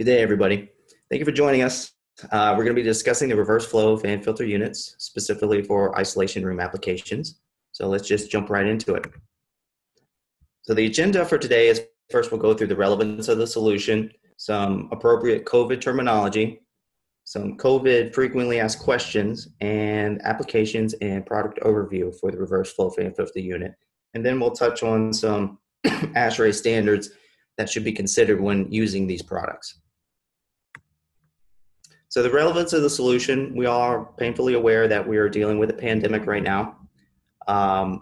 Good day, everybody. Thank you for joining us. We're going to be discussing the reverse flow fan filter units, specifically for isolation room applications. So let's just jump right into it. So the agenda for today is, first we'll go through the relevance of the solution, some appropriate COVID terminology, some COVID frequently asked questions, and applications and product overview for the reverse flow fan filter unit. And then we'll touch on some ASHRAE standards that should be considered when using these products. So the relevance of the solution, we are painfully aware that we are dealing with a pandemic right now.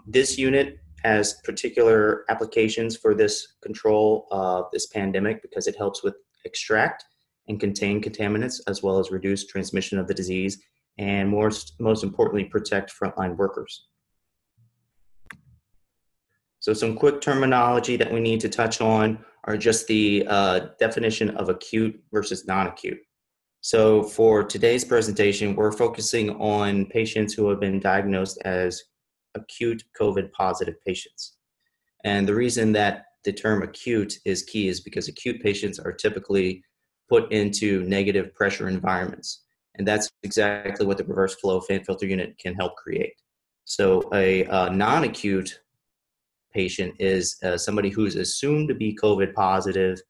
This unit has particular applications for this control of this pandemic because it helps with extract and contain contaminants, as well as reduce transmission of the disease, and most importantly, protect frontline workers. So some quick terminology that we need to touch on are just the definition of acute versus non-acute. So for today's presentation, we're focusing on patients who have been diagnosed as acute COVID positive patients. And the reason that the term acute is key is because acute patients are typically put into negative pressure environments. And that's exactly what the reverse flow fan filter unit can help create. So a non-acute patient is somebody who's assumed to be COVID positive,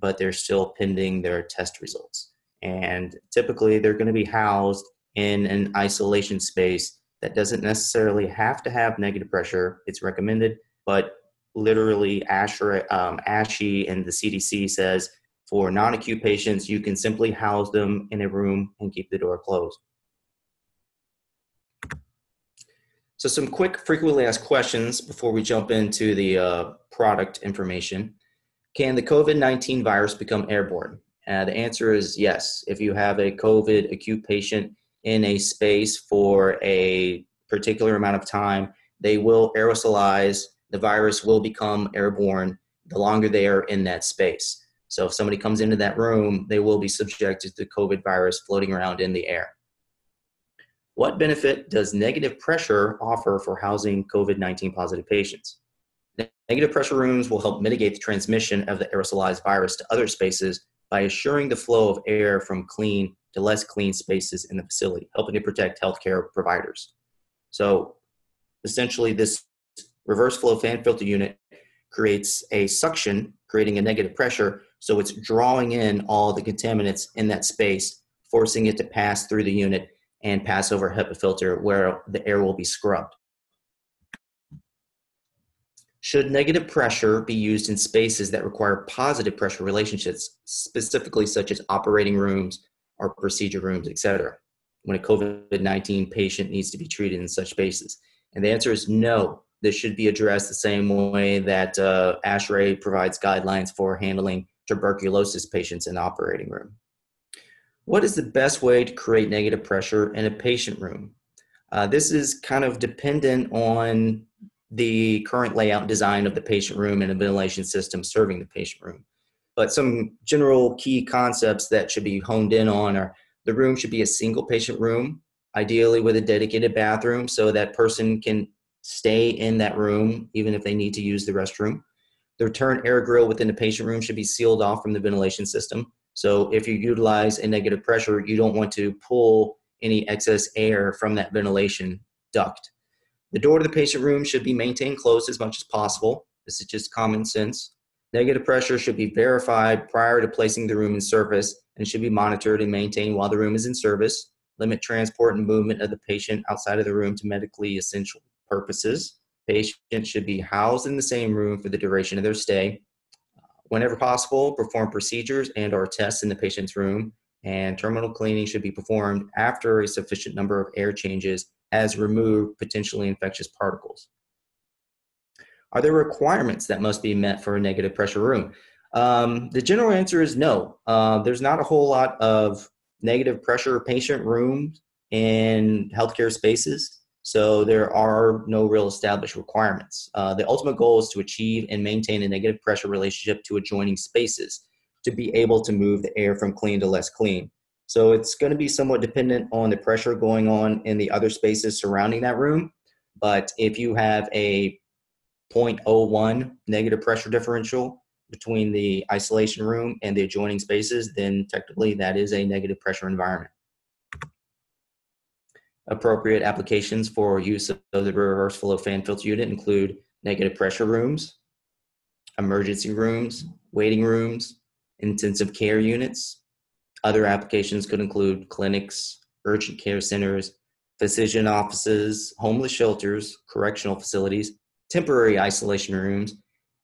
but they're still pending their test results. And typically they're going to be housed in an isolation space that doesn't necessarily have to have negative pressure. It's recommended, but literally ASHI and the CDC says for non-acute patients, you can simply house them in a room and keep the door closed. So some quick frequently asked questions before we jump into the product information. Can the COVID-19 virus become airborne? The answer is yes. If you have a COVID acute patient in a space for a particular amount of time, they will aerosolize. The virus will become airborne the longer they are in that space. So if somebody comes into that room, they will be subjected to the COVID virus floating around in the air. What benefit does negative pressure offer for housing COVID-19 positive patients? Negative pressure rooms will help mitigate the transmission of the aerosolized virus to other spaces by assuring the flow of air from clean to less clean spaces in the facility, helping to protect healthcare providers. So essentially this reverse flow fan filter unit creates a suction, creating a negative pressure, so it's drawing in all the contaminants in that space, forcing it to pass through the unit and pass over a HEPA filter where the air will be scrubbed. Should negative pressure be used in spaces that require positive pressure relationships, specifically such as operating rooms or procedure rooms, etc., when a COVID-19 patient needs to be treated in such spaces? And the answer is no. This should be addressed the same way that ASHRAE provides guidelines for handling tuberculosis patients in the operating room. What is the best way to create negative pressure in a patient room? This is kind of dependent on the current layout and design of the patient room and a ventilation system serving the patient room. But some general key concepts that should be honed in on are the room should be a single patient room, ideally with a dedicated bathroom so that person can stay in that room even if they need to use the restroom. The return air grill within the patient room should be sealed off from the ventilation system. So if you utilize a negative pressure, you don't want to pull any excess air from that ventilation duct. The door to the patient room should be maintained closed as much as possible. This is just common sense. Negative pressure should be verified prior to placing the room in service and should be monitored and maintained while the room is in service. Limit transport and movement of the patient outside of the room to medically essential purposes. Patients should be housed in the same room for the duration of their stay. Whenever possible, perform procedures and/or tests in the patient's room, and terminal cleaning should be performed after a sufficient number of air changes has removed potentially infectious particles. Are there requirements that must be met for a negative pressure room? The general answer is no. There's not a whole lot of negative pressure patient rooms in healthcare spaces. So there are no real established requirements. The ultimate goal is to achieve and maintain a negative pressure relationship to adjoining spaces to be able to move the air from clean to less clean. So it's going to be somewhat dependent on the pressure going on in the other spaces surrounding that room. But if you have a 0.01 negative pressure differential, between the isolation room and the adjoining spaces, then technically that is a negative pressure environment. Appropriate applications for use of the reverse flow fan filter unit include negative pressure rooms, emergency rooms, waiting rooms, intensive care units. Other applications could include clinics, urgent care centers, physician offices, homeless shelters, correctional facilities, temporary isolation rooms,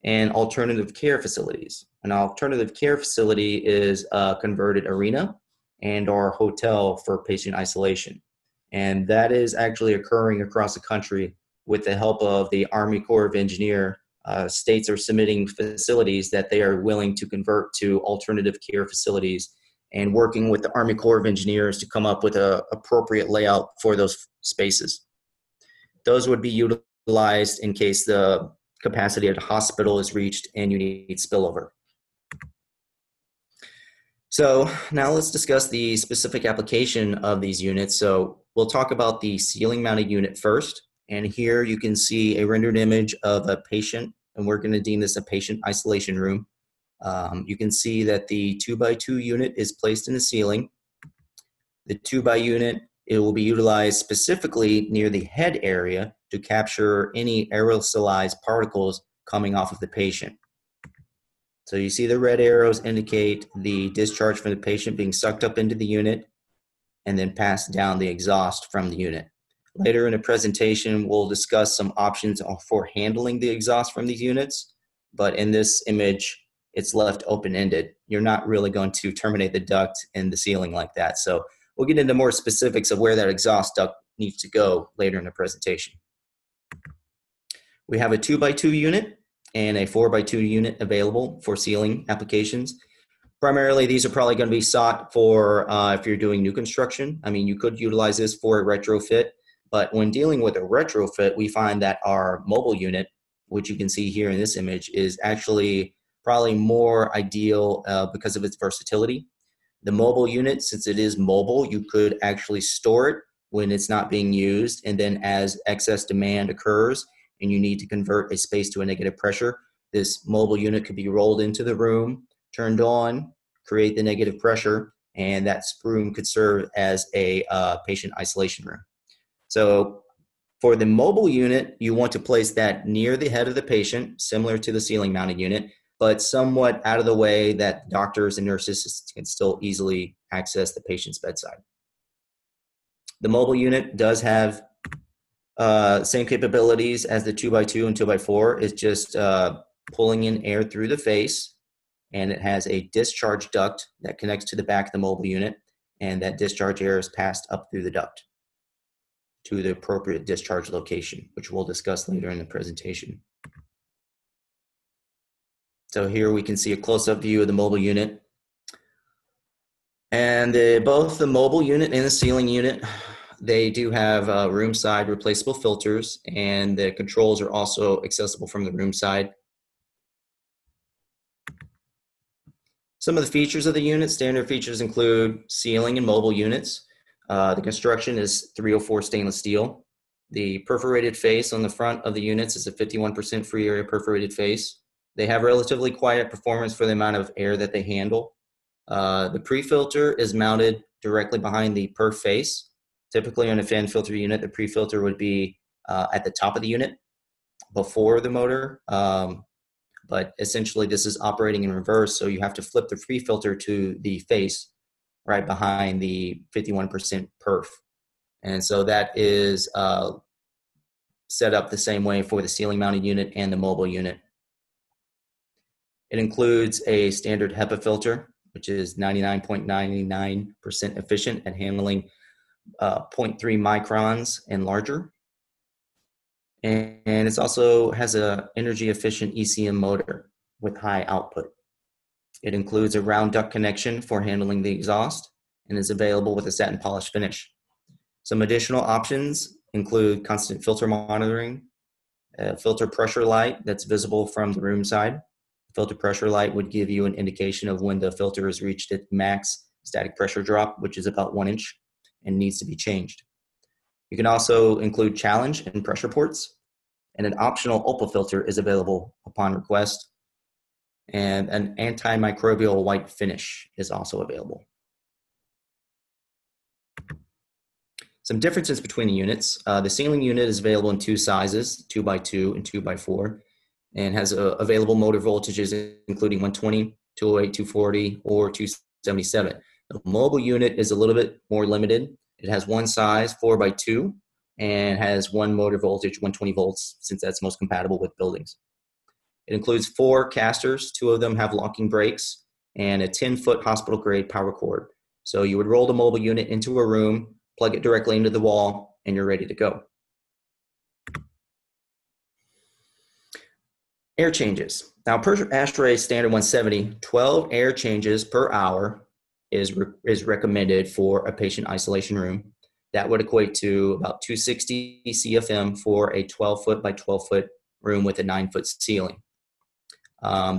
and alternative care facilities. An alternative care facility is a converted arena and or hotel for patient isolation. And that is actually occurring across the country with the help of the Army Corps of Engineers. States are submitting facilities that they are willing to convert to alternative care facilities, and working with the Army Corps of Engineers to come up with an appropriate layout for those spaces. Those would be utilized in case the capacity at the hospital is reached and you need spillover. So now let's discuss the specific application of these units. So we'll talk about the ceiling mounted unit first. And here you can see a rendered image of a patient, and we're going to deem this a patient isolation room. You can see that the 2x2 unit is placed in the ceiling. The 2x unit, it will be utilized specifically near the head area to capture any aerosolized particles coming off of the patient. So you see the red arrows indicate the discharge from the patient being sucked up into the unit and then passed down the exhaust from the unit. Later in the presentation, we'll discuss some options for handling the exhaust from these units, but in this image, it's left open-ended. You're not really going to terminate the duct in the ceiling like that. So we'll get into more specifics of where that exhaust duct needs to go later in the presentation. We have a 2x2 unit and a 4x2 unit available for ceiling applications. Primarily, these are probably going to be sought for if you're doing new construction. I mean, you could utilize this for a retrofit, but when dealing with a retrofit, we find that our mobile unit, which you can see here in this image, is actually probably more ideal because of its versatility. The mobile unit, since it is mobile, you could actually store it when it's not being used, and then as excess demand occurs and you need to convert a space to a negative pressure, this mobile unit could be rolled into the room, turned on, create the negative pressure, and that room could serve as a patient isolation room. So for the mobile unit, you want to place that near the head of the patient, similar to the ceiling mounted unit, but somewhat out of the way that doctors and nurses can still easily access the patient's bedside. The mobile unit does have same capabilities as the 2x2 and 2x4. It's just pulling in air through the face, and it has a discharge duct that connects to the back of the mobile unit, and that discharge air is passed up through the duct to the appropriate discharge location, which we'll discuss later in the presentation. So here we can see a close-up view of the mobile unit. And both the mobile unit and the ceiling unit, they do have room side replaceable filters, and the controls are also accessible from the room side. Some of the features of the unit, standard features include ceiling and mobile units. The construction is 304 stainless steel. The perforated face on the front of the units is a 51% free area perforated face. They have relatively quiet performance for the amount of air that they handle. The pre-filter is mounted directly behind the perf face. Typically on a fan filter unit, the pre-filter would be at the top of the unit before the motor, but essentially this is operating in reverse, so you have to flip the pre-filter to the face right behind the 51% perf. And so that is set up the same way for the ceiling mounted unit and the mobile unit. It includes a standard HEPA filter, which is 99.99% efficient at handling 0.3 microns and larger. And it also has an energy efficient ECM motor with high output. It includes a round duct connection for handling the exhaust and is available with a satin polish finish. Some additional options include constant filter monitoring, a filter pressure light that's visible from the room side. Filter pressure light would give you an indication of when the filter has reached its max static pressure drop, which is about 1 inch and needs to be changed. You can also include challenge and pressure ports, and an optional ULPA filter is available upon request. and an antimicrobial white finish is also available. Some differences between the units. The ceiling unit is available in two sizes, 2x2 and 2x4, and has available motor voltages including 120, 208, 240, or 277. The mobile unit is a little bit more limited. It has one size, 4x2, and has one motor voltage, 120 volts, since that's most compatible with buildings. It includes four casters. Two of them have locking brakes and a 10-foot hospital-grade power cord. So you would roll the mobile unit into a room, plug it directly into the wall, and you're ready to go. Air changes. Now, per ASHRAE Standard 170, 12 air changes per hour is recommended for a patient isolation room. That would equate to about 260 CFM for a 12-foot by 12-foot room with a 9-foot ceiling.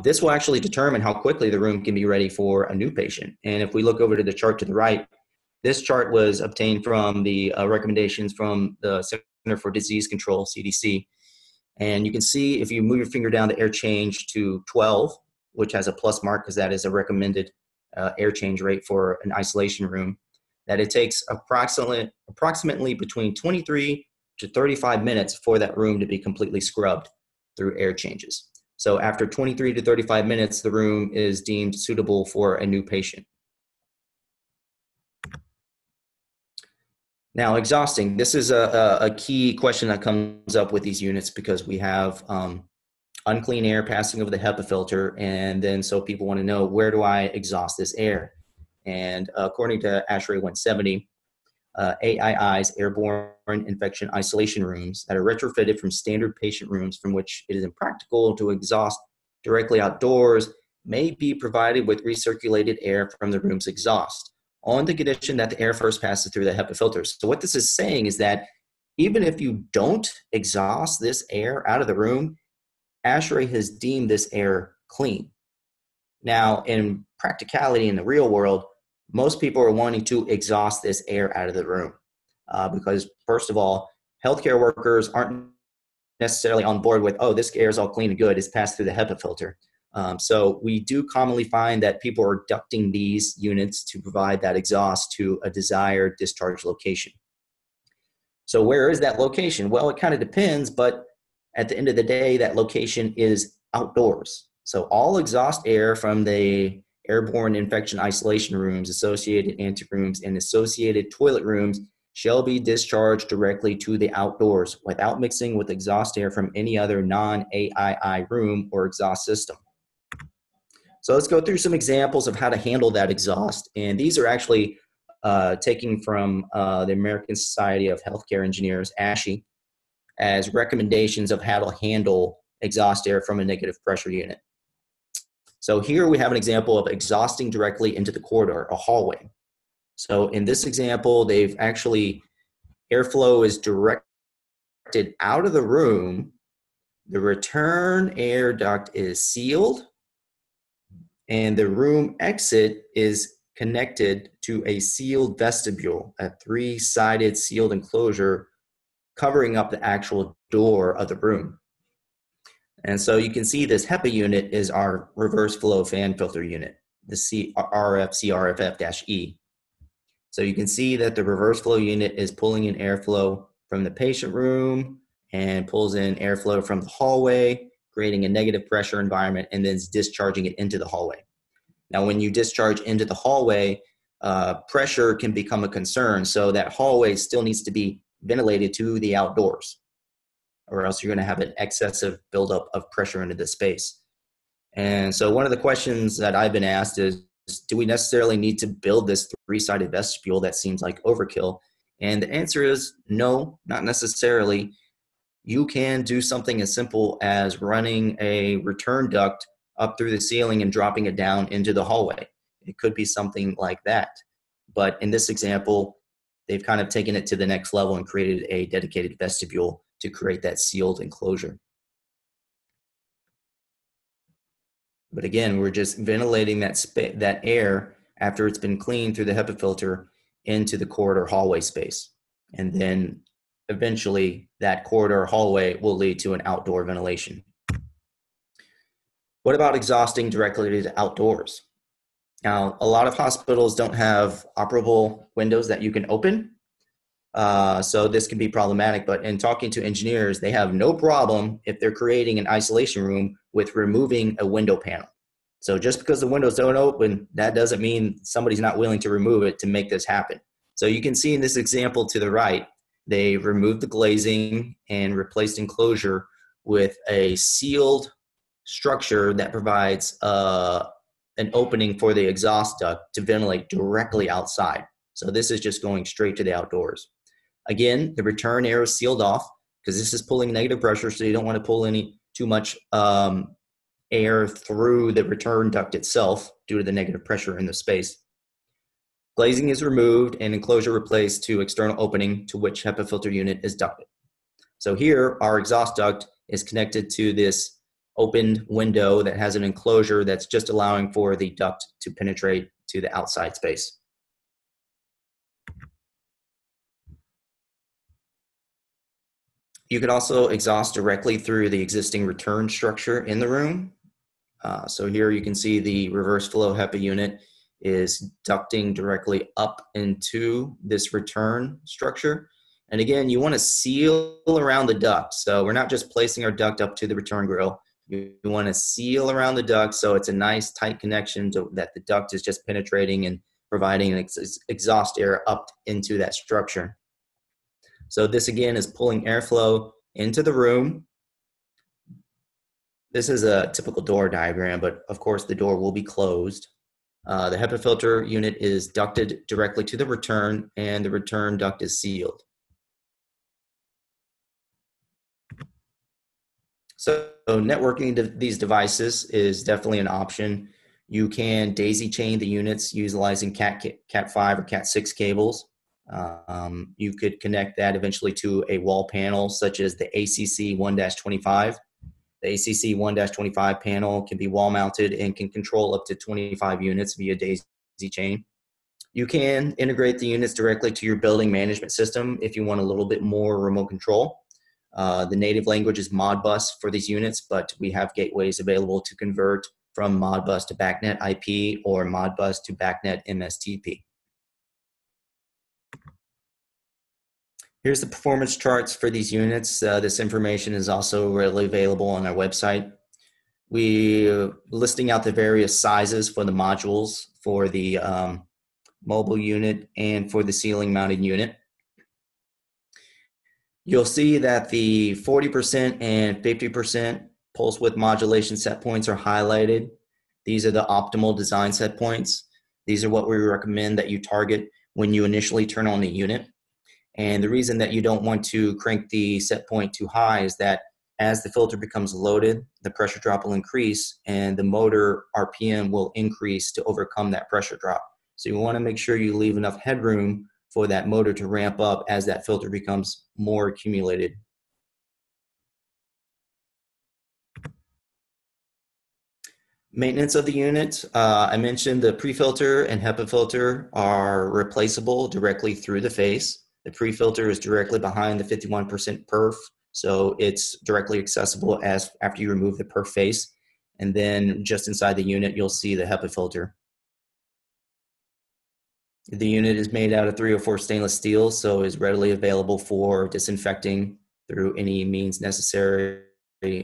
This will actually determine how quickly the room can be ready for a new patient. And if we look over to the chart to the right, this chart was obtained from the recommendations from the Center for Disease Control, CDC. And you can see if you move your finger down the air change to 12, which has a plus mark because that is a recommended air change rate for an isolation room, that it takes approximately between 23 to 35 minutes for that room to be completely scrubbed through air changes. So after 23 to 35 minutes, the room is deemed suitable for a new patient. Now, exhausting. This is a key question that comes up with these units because we have unclean air passing over the HEPA filter, and then so people want to know, where do I exhaust this air? And according to ASHRAE 170, AII's, airborne infection isolation rooms, that are retrofitted from standard patient rooms from which it is impractical to exhaust directly outdoors, may be provided with recirculated air from the room's exhaust on the condition that the air first passes through the HEPA filters. So what this is saying is that even if you don't exhaust this air out of the room, ASHRAE has deemed this air clean. Now, in practicality in the real world, most people are wanting to exhaust this air out of the room because, first of all, healthcare workers aren't necessarily on board with, oh, this air is all clean and good, it's passed through the HEPA filter. So we do commonly find that people are ducting these units to provide that exhaust to a desired discharge location. So where is that location? Well, it kind of depends, but at the end of the day, that location is outdoors. So all exhaust air from the airborne infection isolation rooms, associated anterooms, and associated toilet rooms shall be discharged directly to the outdoors without mixing with exhaust air from any other non-AII room or exhaust system. So let's go through some examples of how to handle that exhaust. And these are actually taken from the American Society of Healthcare Engineers, ASHI, as recommendations of how to handle exhaust air from a negative pressure unit. So here we have an example of exhausting directly into the corridor, a hallway. So in this example, they've actually, airflow is directed out of the room. The return air duct is sealed, and the room exit is connected to a sealed vestibule, a three-sided sealed enclosure covering up the actual door of the room. And so you can see this HEPA unit is our reverse flow fan filter unit, the RFCRFF-E. So you can see that the reverse flow unit is pulling in airflow from the patient room and pulls in airflow from the hallway, creating a negative pressure environment, and then is discharging it into the hallway. Now, when you discharge into the hallway, pressure can become a concern. So that hallway still needs to be ventilated to the outdoors, or else you're going to have an excessive buildup of pressure into the space. And so one of the questions that I've been asked is, do we necessarily need to build this three-sided vestibule? That seems like overkill. And the answer is no, not necessarily. You can do something as simple as running a return duct up through the ceiling and dropping it down into the hallway. It could be something like that. But in this example, they've kind of taken it to the next level and created a dedicated vestibule to create that sealed enclosure. But again, we're just ventilating that air after it's been cleaned through the HEPA filter into the corridor hallway space. And then eventually that corridor hallway will lead to an outdoor ventilation. What about exhausting directly to outdoors? Now, a lot of hospitals don't have operable windows that you can open. So this can be problematic, but in talking to engineers, they have no problem if they're creating an isolation room with removing a window panel. So just because the windows don't open, that doesn't mean somebody's not willing to remove it to make this happen. So you can see in this example to the right, they removed the glazing and replaced enclosure with a sealed structure that provides an opening for the exhaust duct to ventilate directly outside. So this is just going straight to the outdoors. Again, the return air is sealed off because this is pulling negative pressure, so you don't want to pull any too much air through the return duct itself due to the negative pressure in the space. Glazing is removed and enclosure replaced to external opening to which HEPA filter unit is ducted. So here, our exhaust duct is connected to this opened window that has an enclosure that's just allowing for the duct to penetrate to the outside space. You could also exhaust directly through the existing return structure in the room. So here you can see the reverse flow HEPA unit is ducting directly up into this return structure. And again, you want to seal around the duct. So we're not just placing our duct up to the return grill. You want to seal around the duct so it's a nice tight connection to, that the duct is just penetrating and providing an exhaust air up into that structure. So this again is pulling airflow into the room. This is a typical door diagram, but of course the door will be closed. The HEPA filter unit is ducted directly to the return and the return duct is sealed. So networking these devices is definitely an option. You can daisy chain the units utilizing CAT5 or CAT6 cables. You could connect that eventually to a wall panel such as the ACC 1-25. The ACC 1-25 panel can be wall mounted and can control up to 25 units via daisy chain. You can integrate the units directly to your building management system if you want a little bit more remote control. The native language is Modbus for these units, but we have gateways available to convert from Modbus to BACnet IP or Modbus to BACnet MSTP. Here's the performance charts for these units. This information is also readily available on our website. We're listing out the various sizes for the modules for the mobile unit and for the ceiling mounted unit. You'll see that the 40% and 50% pulse width modulation set points are highlighted. These are the optimal design set points. These are what we recommend that you target when you initially turn on the unit. And the reason that you don't want to crank the set point too high is that as the filter becomes loaded, the pressure drop will increase and the motor RPM will increase to overcome that pressure drop. So you want to make sure you leave enough headroom for that motor to ramp up as that filter becomes more accumulated. Maintenance of the unit. I mentioned the pre-filter and HEPA filter are replaceable directly through the face. The pre-filter is directly behind the 51% perf, so it's directly accessible as after you remove the perf face. And then just inside the unit, you'll see the HEPA filter. The unit is made out of 304 stainless steel, so is readily available for disinfecting through any means necessary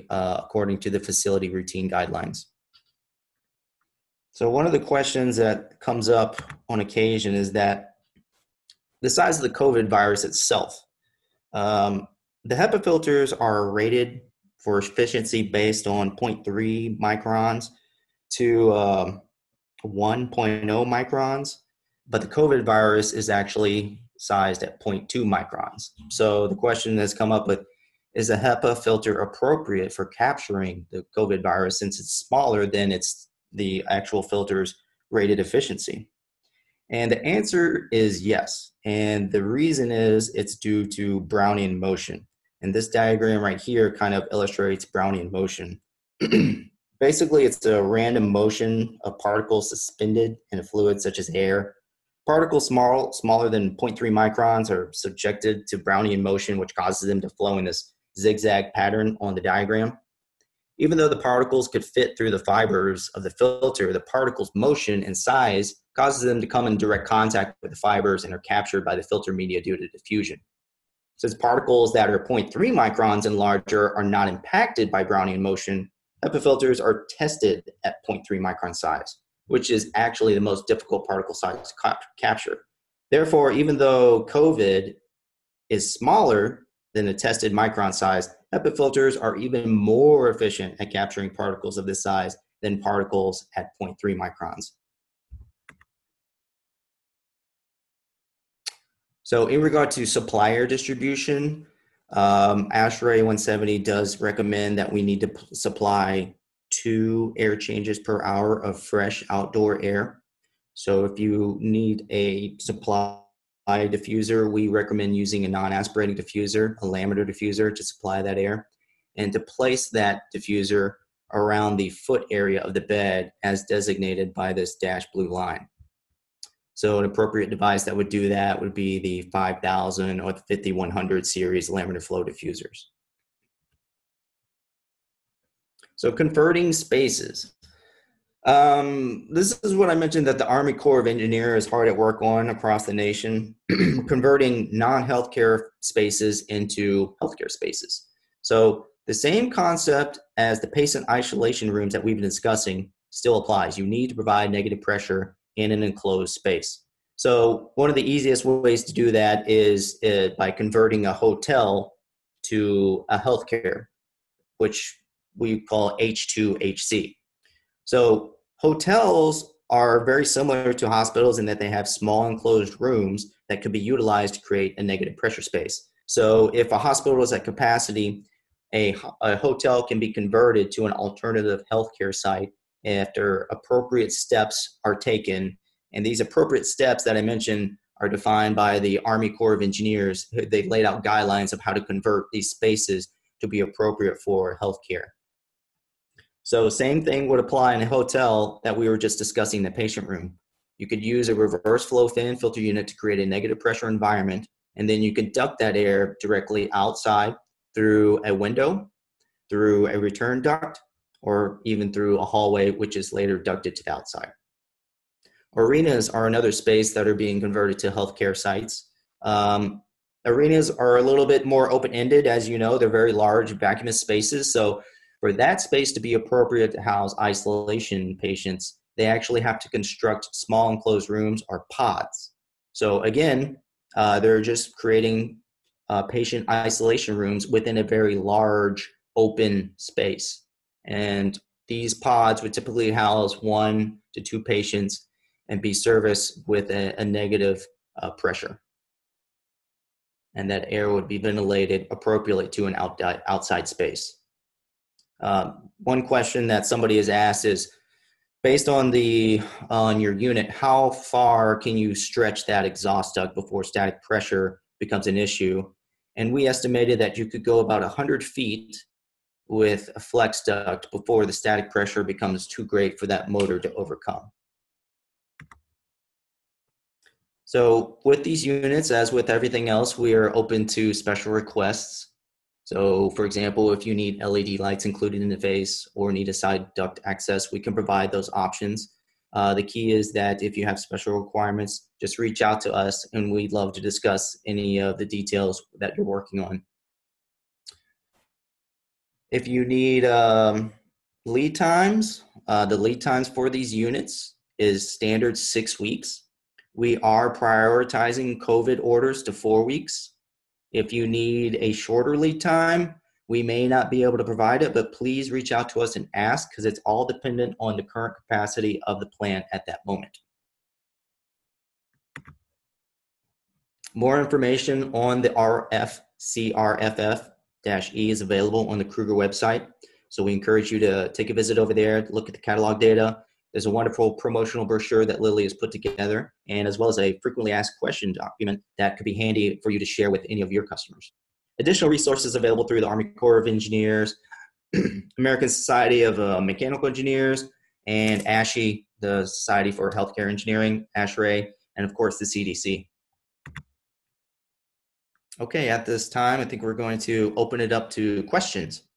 according to the facility routine guidelines. So one of the questions that comes up on occasion is that the size of the COVID virus itself. The HEPA filters are rated for efficiency based on 0.3 microns to 1.0 microns, but the COVID virus is actually sized at 0.2 microns. So the question that's come up with, is a HEPA filter appropriate for capturing the COVID virus since it's smaller than the actual filter's rated efficiency? And the answer is yes. And the reason is it's due to Brownian motion. And this diagram right here kind of illustrates Brownian motion. Basically, it's a random motion of particles suspended in a fluid such as air. Particles smaller than 0.3 microns are subjected to Brownian motion, which causes them to flow in this zigzag pattern on the diagram. Even though the particles could fit through the fibers of the filter, the particles' motion and size causes them to come in direct contact with the fibers and are captured by the filter media due to diffusion. Since particles that are 0.3 microns and larger are not impacted by Brownian motion, HEPA filters are tested at 0.3 micron size, which is actually the most difficult particle size to capture. Therefore, even though COVID is smaller than the tested micron size, HEPA filters are even more efficient at capturing particles of this size than particles at 0.3 microns. So in regard to supplier distribution, ASHRAE 170 does recommend that we need to supply 2 air changes per hour of fresh outdoor air. So if you need a supply diffuser, we recommend using a non-aspirating diffuser, a laminar diffuser, to supply that air, and to place that diffuser around the foot area of the bed as designated by this dash blue line. So an appropriate device that would do that would be the 5000 or the 5100 series laminar flow diffusers. So converting spaces. This is what I mentioned that the Army Corps of Engineers is hard at work on across the nation, converting non-healthcare spaces into healthcare spaces. So the same concept as the patient isolation rooms that we've been discussing still applies. You need to provide negative pressure in an enclosed space. So one of the easiest ways to do that is by converting a hotel to a healthcare, which we call H2HC. So hotels are very similar to hospitals in that they have small enclosed rooms that could be utilized to create a negative pressure space. So if a hospital is at capacity, a hotel can be converted to an alternative healthcare site after appropriate steps are taken. And these appropriate steps that I mentioned are defined by the Army Corps of Engineers. They've laid out guidelines of how to convert these spaces to be appropriate for healthcare. So same thing would apply in a hotel that we were just discussing, the patient room. You could use a reverse flow fan filter unit to create a negative pressure environment, and then you can duct that air directly outside through a window, through a return duct, or even through a hallway, which is later ducted to the outside. Arenas are another space that are being converted to healthcare sites. Arenas are a little bit more open-ended. As you know, they're very large, vacuumous spaces. So for that space to be appropriate to house isolation patients, they actually have to construct small enclosed rooms or pods. So again, they're just creating patient isolation rooms within a very large open space. And these pods would typically house 1 to 2 patients and be serviced with a negative pressure. And that air would be ventilated appropriately to an outside space. One question that somebody has asked is, based on your unit, how far can you stretch that exhaust duct before static pressure becomes an issue? And we estimated that you could go about 100 feet with a flex duct before the static pressure becomes too great for that motor to overcome. So with these units, as with everything else, we are open to special requests. So for example, if you need LED lights included in the face or need a side duct access, we can provide those options. The key is that if you have special requirements, just reach out to us and we'd love to discuss any of the details that you're working on. If you need lead times, the lead times for these units is standard 6 weeks. We are prioritizing COVID orders to 4 weeks. If you need a shorter lead time, we may not be able to provide it, but please reach out to us and ask, because it's all dependent on the current capacity of the plant at that moment. More information on the RFCRFF-E is available on the Krueger website. So we encourage you to take a visit over there, look at the catalog data. There's a wonderful promotional brochure that Lily has put together, and as well as a frequently asked question document that could be handy for you to share with any of your customers. Additional resources available through the Army Corps of Engineers, American Society of Mechanical Engineers, and ASHI, the Society for Healthcare Engineering, ASHRAE, and of course the CDC. Okay, at this time, I think we're going to open it up to questions.